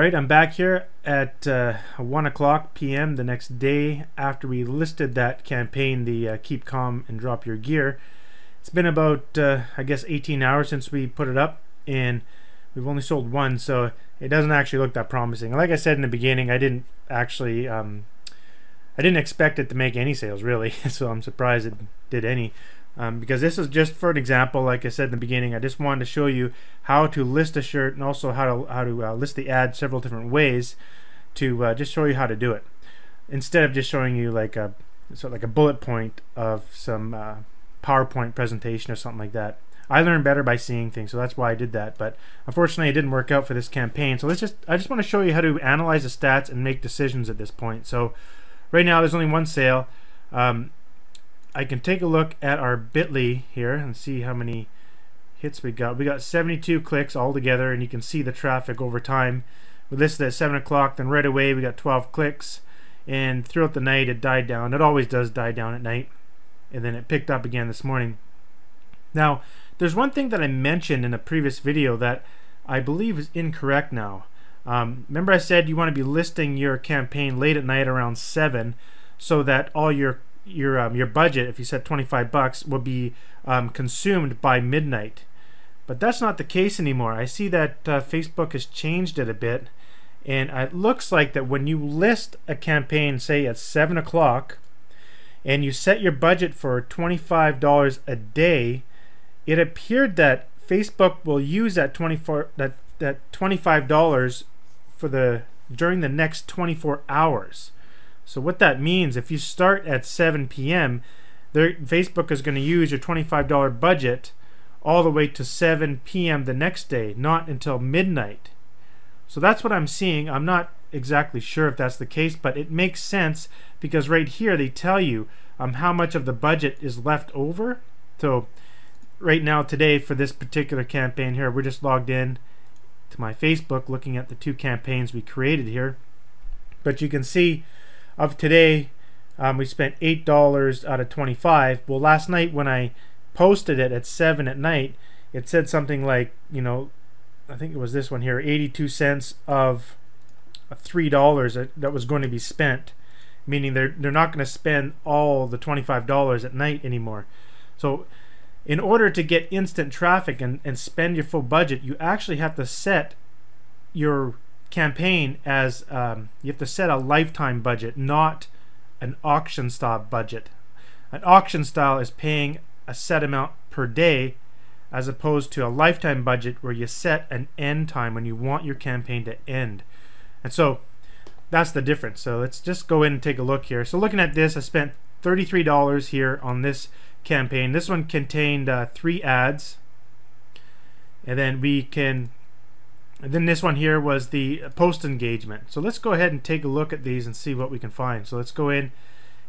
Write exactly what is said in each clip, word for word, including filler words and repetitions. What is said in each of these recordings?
Alright, I'm back here at uh, one o'clock p m the next day after we listed that campaign, the uh, Keep Calm and Drop Your Gear. It's been about, uh, I guess, eighteen hours since we put it up, and we've only sold one, so it doesn't actually look that promising. Like I said in the beginning, I didn't actually, um, I didn't expect it to make any sales, really, so I'm surprised it did any. Um, because this is just for an example. Like I said in the beginning, I just wanted to show you how to list a shirt and also how to how to uh, list the ad several different ways to uh, just show you how to do it, instead of just showing you like a sort of like a bullet point of some uh, PowerPoint presentation or something like that. I learn better by seeing things, so that's why I did that. But unfortunately, it didn't work out for this campaign. So let's just I just want to show you how to analyze the stats and make decisions at this point. So right now, there's only one sale. Um, I can take a look at our bit dot L Y here and see how many hits we got. We got seventy-two clicks all together, and you can see the traffic over time. We listed at seven o'clock, then right away we got twelve clicks, and throughout the night it died down. It always does die down at night, and then it picked up again this morning. Now, there's one thing that I mentioned in a previous video that I believe is incorrect now. Um, remember I said you want to be listing your campaign late at night around seven, so that all your your um, your budget, if you set twenty-five bucks, will be um, consumed by midnight. But that's not the case anymore. I see that uh, Facebook has changed it a bit, and it looks like that when you list a campaign, say at seven o'clock, and you set your budget for twenty-five dollars a day, it appeared that Facebook will use that twenty-four that that twenty-five dollars for the during the next twenty-four hours. So what that means, if you start at seven p m, their Facebook is going to use your twenty-five dollar budget all the way to seven p m the next day, not until midnight. So that's what I'm seeing. I'm not exactly sure if that's the case, but it makes sense because right here they tell you um, how much of the budget is left over. So right now today for this particular campaign here, we're just logged in to my Facebook looking at the two campaigns we created here. But you can see of today, um, we spent eight dollars out of twenty-five. Well, last night when I posted it at seven at night, it said something like, you know, I think it was this one here, eighty-two cents of three dollars that, that was going to be spent, meaning they're, they're not going to spend all the twenty-five dollars at night anymore. So in order to get instant traffic and, and spend your full budget, you actually have to set your campaign as um, you have to set a lifetime budget, not an auction style budget. An auction style is paying a set amount per day, as opposed to a lifetime budget where you set an end time when you want your campaign to end. And so that's the difference. So let's just go in and take a look here. So looking at this, I spent thirty-three dollars here on this campaign. This one contained uh, three ads, and then we can And then this one here was the post engagement. So let's go ahead and take a look at these and see what we can find. So let's go in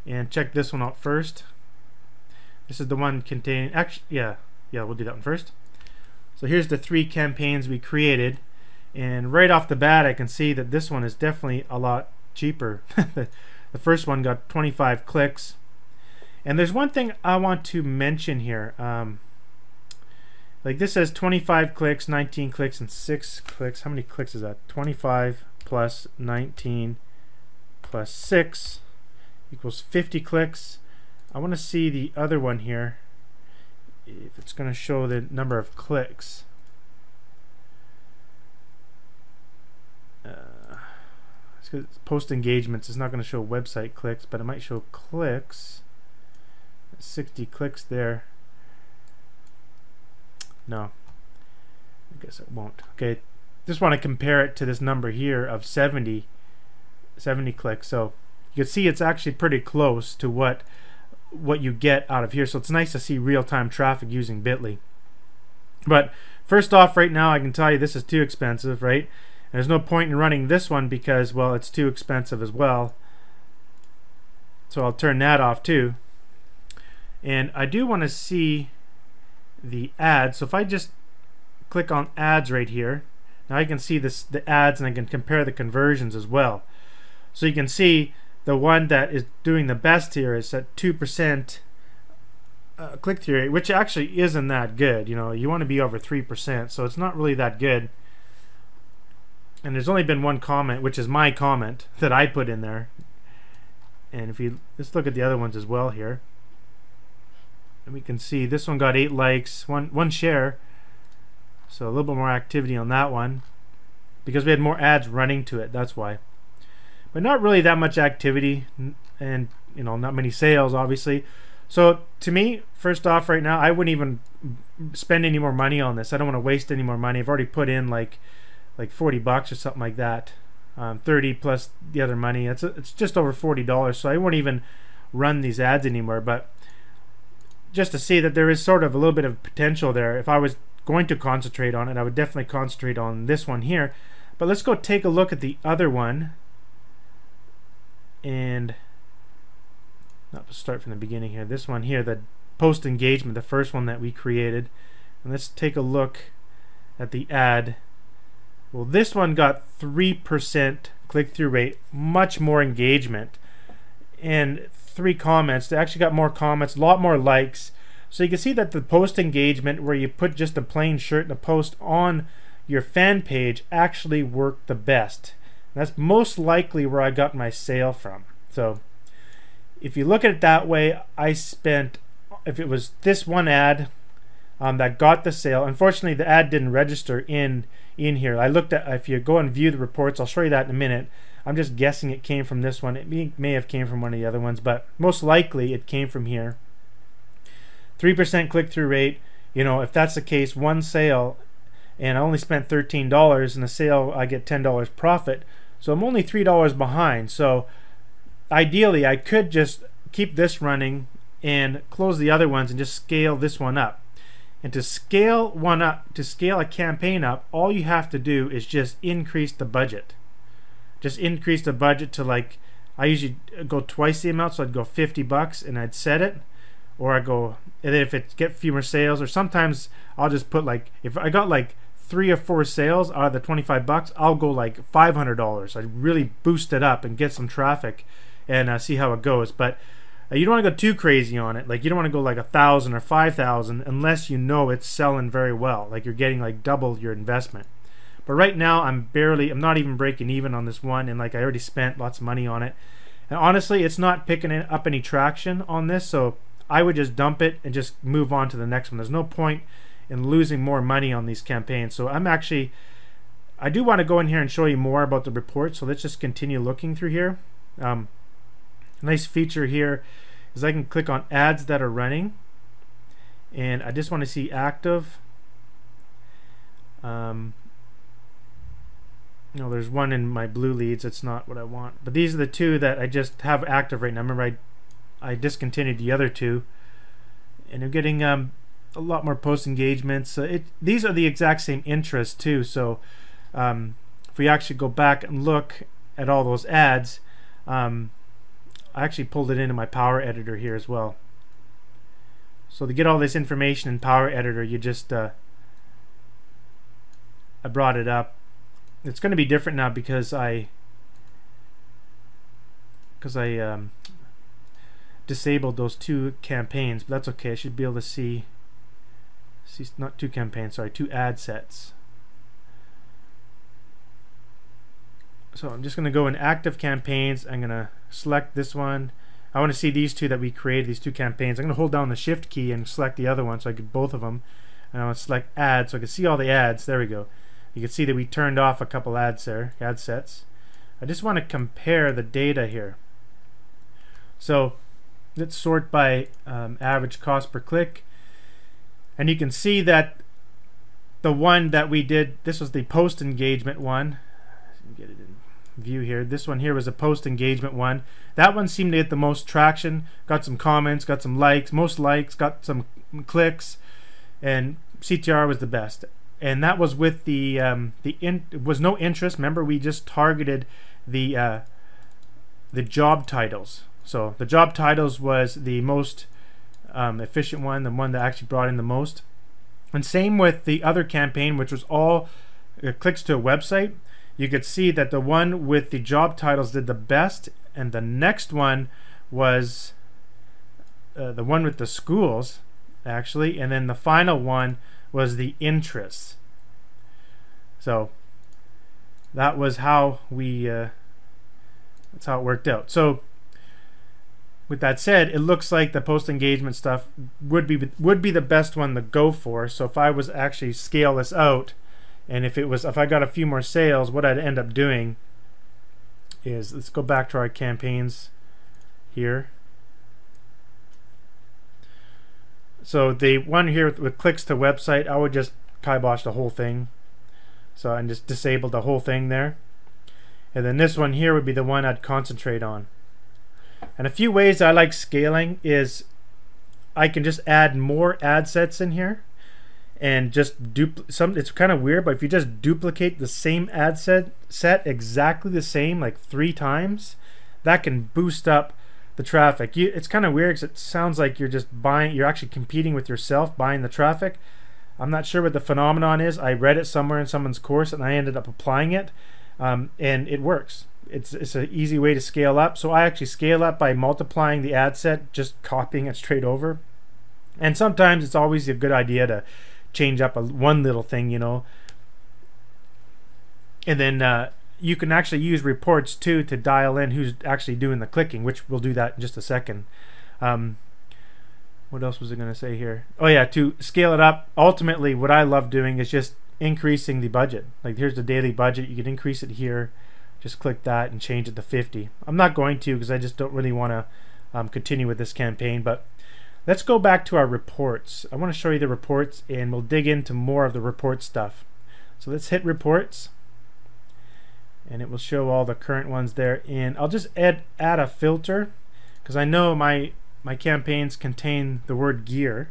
and check this one out first. This is the one containing, actually, yeah, yeah, we'll do that one first. So here's the three campaigns we created, and right off the bat, I can see that this one is definitely a lot cheaper. The first one got twenty-five clicks, and there's one thing I want to mention here. Um, Like this says twenty-five clicks, nineteen clicks, and six clicks. How many clicks is that? twenty-five plus nineteen plus six equals fifty clicks. I want to see the other one here, if it's going to show the number of clicks. Uh, it's post engagements. It's not going to show website clicks, but it might show clicks. sixty clicks there. No, I guess it won't. Okay, just want to compare it to this number here of seventy, seventy clicks. So you can see it's actually pretty close to what what you get out of here. So it's nice to see real-time traffic using bit dot L Y. But first off, right now I can tell you this is too expensive, right? And there's no point in running this one because, well, it's too expensive as well. So I'll turn that off too. And I do want to see the ads. So if I just click on ads right here, now I can see this the ads, and I can compare the conversions as well. So you can see the one that is doing the best here is at two percent uh, click-through rate, which actually isn't that good. You know, you want to be over three percent, so it's not really that good. And there's only been one comment, which is my comment that I put in there. And if you let's look at the other ones as well here. And we can see this one got eight likes, one one share. So a little bit more activity on that one because we had more ads running to it. That's why. But not really that much activity, and you know, not many sales, obviously. So to me, first off, right now, I wouldn't even spend any more money on this. I don't want to waste any more money. I've already put in like like forty bucks or something like that, um, thirty plus the other money. It's a, it's just over forty dollars. So I won't even run these ads anymore. But just to see that there is sort of a little bit of potential there. If I was going to concentrate on it, I would definitely concentrate on this one here. But let's go take a look at the other one. And let's start from the beginning here. This one here, the post engagement, the first one that we created. And let's take a look at the ad. Well, this one got three percent click-through rate, much more engagement, and three comments. They actually got more comments, a lot more likes. So you can see that the post engagement, where you put just a plain shirt and a post on your fan page, actually worked the best. And that's most likely where I got my sale from. So if you look at it that way, I spent, if it was this one ad um, that got the sale, unfortunately the ad didn't register in in here. I looked at, if you go and view the reports, I'll show you that in a minute. I'm just guessing it came from this one. It may, may have came from one of the other ones, but most likely it came from here. three percent click-through rate, you know, if that's the case, one sale, and I only spent thirteen dollars, and the sale I get ten dollars profit, so I'm only three dollars behind. So ideally I could just keep this running and close the other ones and just scale this one up. And to scale one up, to scale a campaign up, all you have to do is just increase the budget. Just increase the budget to, like, I usually go twice the amount, so I'd go fifty bucks and I'd set it, or I go, and if it get fewer sales, or sometimes I'll just put, like, if I got like three or four sales out of the twenty-five bucks, I'll go like five hundred dollars. I really boost it up and get some traffic and uh, see how it goes. But uh, you don't want to go too crazy on it. Like, you don't want to go like a thousand or five thousand unless you know it's selling very well, like you're getting like double your investment. But right now I'm barely, I'm not even breaking even on this one, and like I already spent lots of money on it, and honestly it's not picking up any traction on this, so I would just dump it and just move on to the next one. There's no point in losing more money on these campaigns. So I'm actually, I do want to go in here and show you more about the report, so let's just continue looking through here. Um, nice feature here is I can click on ads that are running, and I just want to see active. Um, you know, there's one in my blue leads, it's not what I want, but these are the two that I just have active right now. Remember, I I discontinued the other two, and I'm getting um, a lot more post engagements. So it, these are the exact same interests too. So um, if we actually go back and look at all those ads, um, I actually pulled it into my Power Editor here as well. So to get all this information in Power Editor, you just uh, I brought it up. It's going to be different now because I because I. Um, disabled those two campaigns, but that's okay. I should be able to see see not two campaigns, sorry, two ad sets. So I'm just gonna go in active campaigns. I'm gonna select this one. I want to see these two that we created, these two campaigns. I'm gonna hold down the shift key and select the other one so I could both of them, and I want to select ads so I can see all the ads. There we go. You can see that we turned off a couple ads there, ad sets. I just want to compare the data here. So let's sort by um, average cost per click, and you can see that the one that we did, this was the post engagement one. Get it in view here. This one here was a post engagement one. That one seemed to get the most traction, got some comments, got some likes, most likes, got some clicks, and C T R was the best. And that was with the um, the in, it was no interest. Remember, we just targeted the uh, the job titles. So the job titles was the most um, efficient one, the one that actually brought in the most. And same with the other campaign, which was all uh, clicks to a website. You could see that the one with the job titles did the best, and the next one was uh, the one with the schools, actually, and then the final one was the interests. So that was how we uh, that's how it worked out. So with that said, it looks like the post engagement stuff would be would be the best one to go for. So if I was actually scale this out, and if it was if I got a few more sales, what I'd end up doing is, let's go back to our campaigns here. So the one here with, with clicks to website, I would just kibosh the whole thing. So I just disabled the whole thing there. And then this one here would be the one I'd concentrate on. And a few ways I like scaling is I can just add more ad sets in here and just duplicate some. It's kind of weird, but if you just duplicate the same ad set set exactly the same like three times, that can boost up the traffic. You, it's kind of weird because it sounds like you're just buying, you're actually competing with yourself, buying the traffic. I'm not sure what the phenomenon is. I read it somewhere in someone's course and I ended up applying it, um, and it works. It's, it's an easy way to scale up. So I actually scale up by multiplying the ad set, just copying it straight over. And sometimes it's always a good idea to change up a, one little thing, you know. And then uh, you can actually use reports too to dial in who's actually doing the clicking, which we'll do that in just a second. Um, what else was I gonna say here? Oh yeah, to scale it up, ultimately what I love doing is just increasing the budget. Like here's the daily budget, you can increase it here, just click that and change it to fifty. I'm not going to because I just don't really wanna um, continue with this campaign, but let's go back to our reports. I wanna show you the reports and we'll dig into more of the report stuff. So let's hit reports. And it will show all the current ones there, and I'll just add add a filter because I know my my campaigns contain the word gear.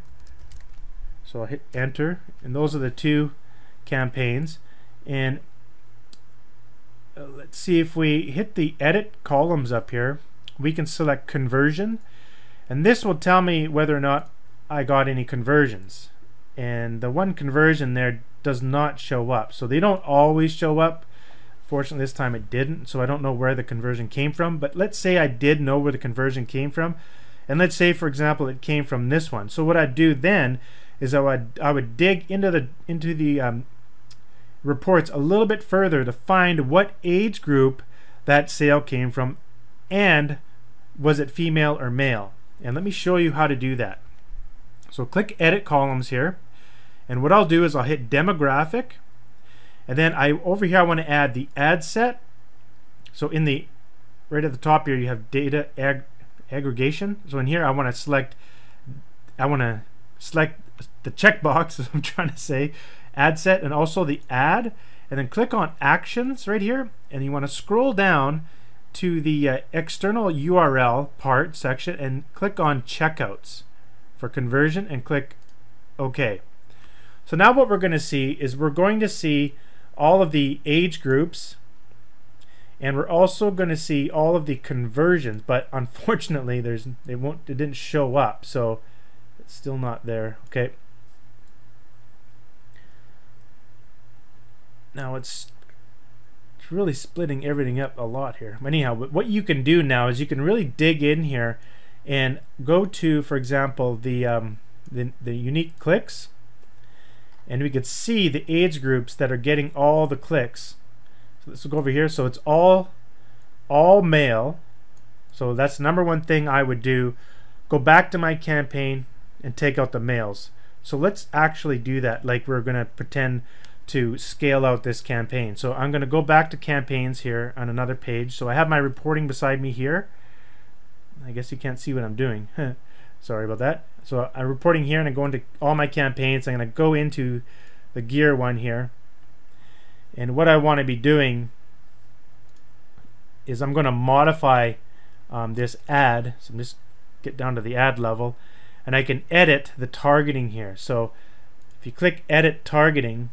So I'll hit enter, and those are the two campaigns. And uh, let's see, if we hit the edit columns up here, we can select conversion, and this will tell me whether or not I got any conversions. And the one conversion there does not show up, so they don't always show up. Fortunately, this time it didn't, so I don't know where the conversion came from. But let's say I did know where the conversion came from, and let's say, for example, it came from this one. So what I'd do then is I would I would dig into the into the um, reports a little bit further to find what age group that sale came from, and was it female or male. And let me show you how to do that. So click Edit Columns here, and what I'll do is I'll hit Demographic. And then I over here I want to add the ad set. So in the right at the top here you have data ag aggregation. So in here I want to select I want to select the checkbox, as I'm trying to say, ad set, and also the ad, and then click on actions right here, and you want to scroll down to the uh, external U R L part section and click on checkouts for conversion and click OK. So now what we're going to see is we're going to see all of the age groups, and we're also going to see all of the conversions, but unfortunately there's they won't it didn't show up, so it's still not there. Okay, now it's it's really splitting everything up a lot here. Anyhow, what you can do now is you can really dig in here and go to, for example, the um, the, the unique clicks, and we could see the age groups that are getting all the clicks. So let's go over here. So it's all all male. So that's the number one thing I would do. Go back to my campaign and take out the males. So let's actually do that, like we're gonna pretend to scale out this campaign. So I'm gonna go back to campaigns here on another page. So I have my reporting beside me here. I guess you can't see what I'm doing. Sorry about that. So I'm reporting here and I'm going to all my campaigns. I'm going to go into the gear one here, and what I want to be doing is I'm going to modify um, this ad. So I'm just get down to the ad level, and I can edit the targeting here. So if you click edit targeting,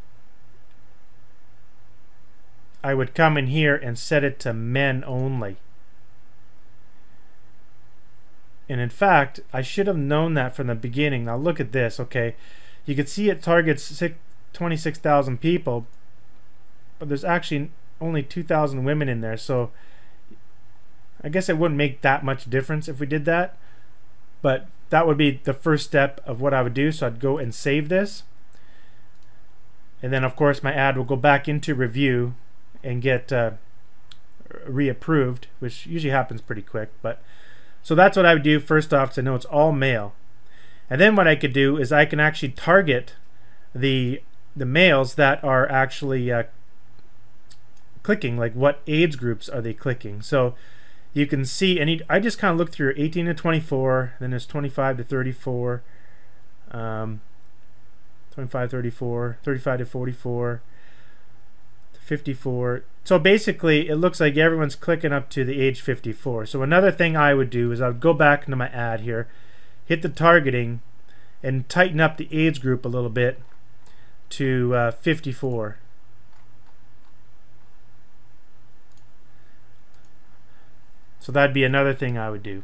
I would come in here and set it to men only. And in fact, I should have known that from the beginning. Now look at this, okay? You can see it targets twenty-six thousand people, but there's actually only two thousand women in there, so I guess it wouldn't make that much difference if we did that, but that would be the first step of what I would do. So I'd go and save this, and then of course my ad will go back into review and get uh, reapproved, which usually happens pretty quick. But so that's what I would do first off, because I know it's all mail. And then what I could do is I can actually target the the mails that are actually uh, clicking, like what age groups are they clicking. So you can see, and I just kind of look through eighteen to twenty-four, then there's twenty-five to thirty-four, um, twenty-five to thirty-four, thirty-five to forty-four, to fifty-four. So basically it looks like everyone's clicking up to the age fifty-four. So another thing I would do is I would go back into my ad here, hit the targeting, and tighten up the age group a little bit to uh, fifty-four. So that'd be another thing I would do.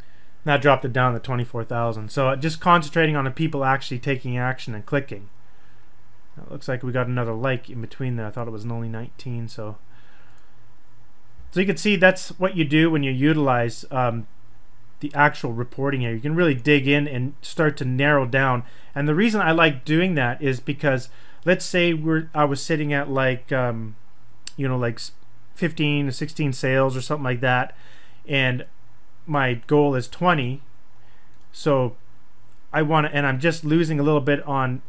And that dropped it down to twenty-four thousand. So just concentrating on the people actually taking action and clicking. It looks like we got another like in between there. I thought it was only nineteen. So, so you can see that's what you do when you utilize um, the actual reporting here. You can really dig in and start to narrow down. And the reason I like doing that is because, let's say we're I was sitting at like. Um, you know, like fifteen or sixteen sales or something like that, and my goal is twenty, so I want to, and I'm just losing a little bit on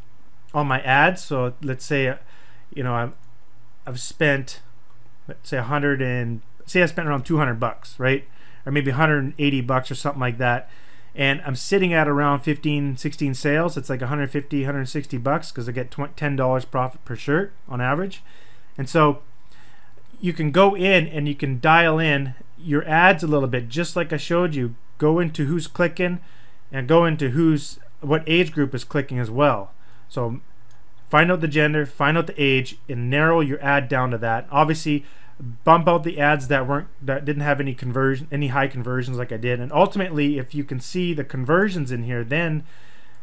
on my ads. So let's say, you know, I'm, I've spent, let's say one hundred, and say I spent around two hundred bucks, right, or maybe one hundred eighty bucks or something like that, and I'm sitting at around fifteen, sixteen sales. It's like one fifty, one sixty bucks, because I get ten dollars profit per shirt on average. And so you can go in and you can dial in your ads a little bit, just like I showed you. Go into who's clicking and go into who's, what age group is clicking as well. So find out the gender, find out the age, and narrow your ad down to that. Obviously bump out the ads that weren't, that didn't have any conversion, any high conversions like I did. And ultimately, if you can see the conversions in here, then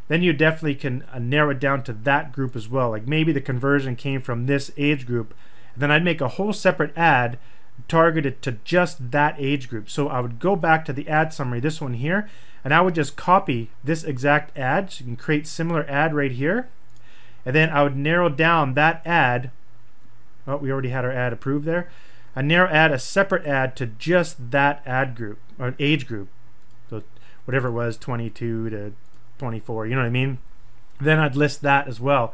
then you definitely can narrow it down to that group as well. Like maybe the conversion came from this age group, then I'd make a whole separate ad targeted to just that age group. So I would go back to the ad summary, this one here, and I would just copy this exact ad. So you can create similar ad right here, and then I would narrow down that ad. Oh, we already had our ad approved there. I narrow add a separate ad to just that ad group, or age group, so whatever it was, twenty-two to twenty-four, you know what I mean? Then I'd list that as well.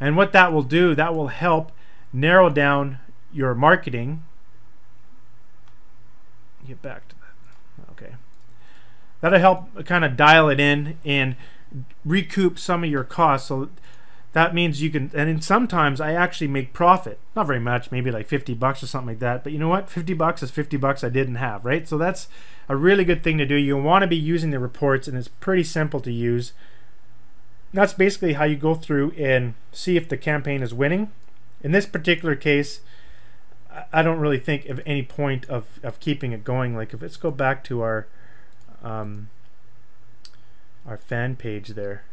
And what that will do, that will help narrow down your marketing. Get back to that. Okay, that'll help kind of dial it in and recoup some of your costs. So that means you can, and then sometimes I actually make profit, not very much, maybe like fifty bucks or something like that, but you know what, fifty bucks is fifty bucks I didn't have, right? So that's a really good thing to do. You want to be using the reports, and it's pretty simple to use. That's basically how you go through and see if the campaign is winning. In this particular case, I don't really think of any point of, of keeping it going. Like if, let's go back to our um, our fan page there.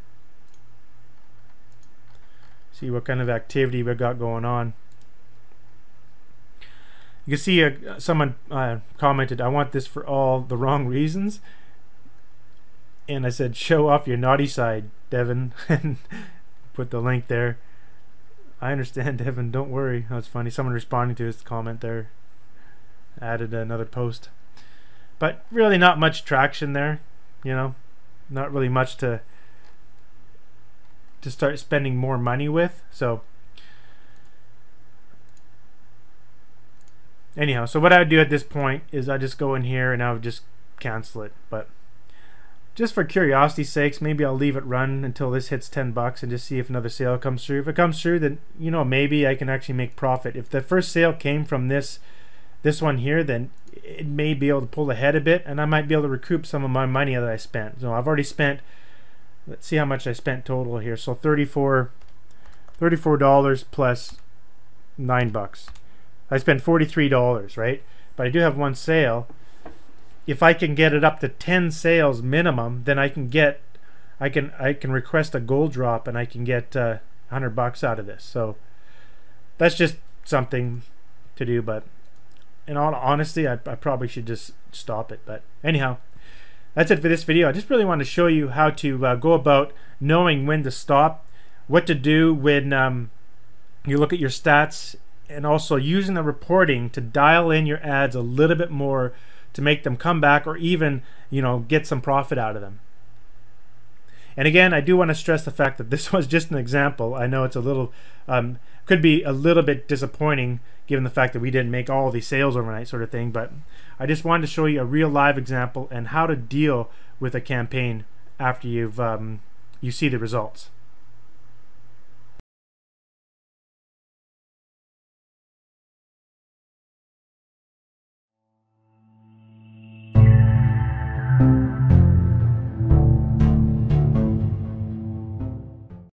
See what kind of activity we've got going on. You can see uh, someone uh, commented, "I want this for all the wrong reasons." And I said, "Show off your naughty side, Devin," and put the link there. I understand, Devin, don't worry. That's funny. Someone responding to his comment there added another post. But really not much traction there, you know. Not really much to to start spending more money with. So anyhow, so what I would do at this point is I just go in here and I would just cancel it. But just for curiosity's sakes, maybe I'll leave it run until this hits ten bucks and just see if another sale comes through. If it comes through, then, you know, maybe I can actually make profit. If the first sale came from this this one here, then it may be able to pull ahead a bit, and I might be able to recoup some of my money that I spent. So I've already spent, let's see how much I spent total here. So thirty-four dollars plus nine bucks. I spent forty-three dollars, right? But I do have one sale. If I can get it up to ten sales minimum, then I can get, I can I can request a gold drop, and I can get uh, one hundred bucks out of this. So that's just something to do. But in all honesty, I, I probably should just stop it. But anyhow, that's it for this video. I just really wanted to show you how to uh, go about knowing when to stop, what to do when um, you look at your stats, and also using the reporting to dial in your ads a little bit more to make them come back, or even, you know, get some profit out of them. And again, I do want to stress the fact that this was just an example. I know it's a little, um, could be a little bit disappointing given the fact that we didn't make all of these sales overnight sort of thing, but I just wanted to show you a real live example and how to deal with a campaign after you've um, you see the results.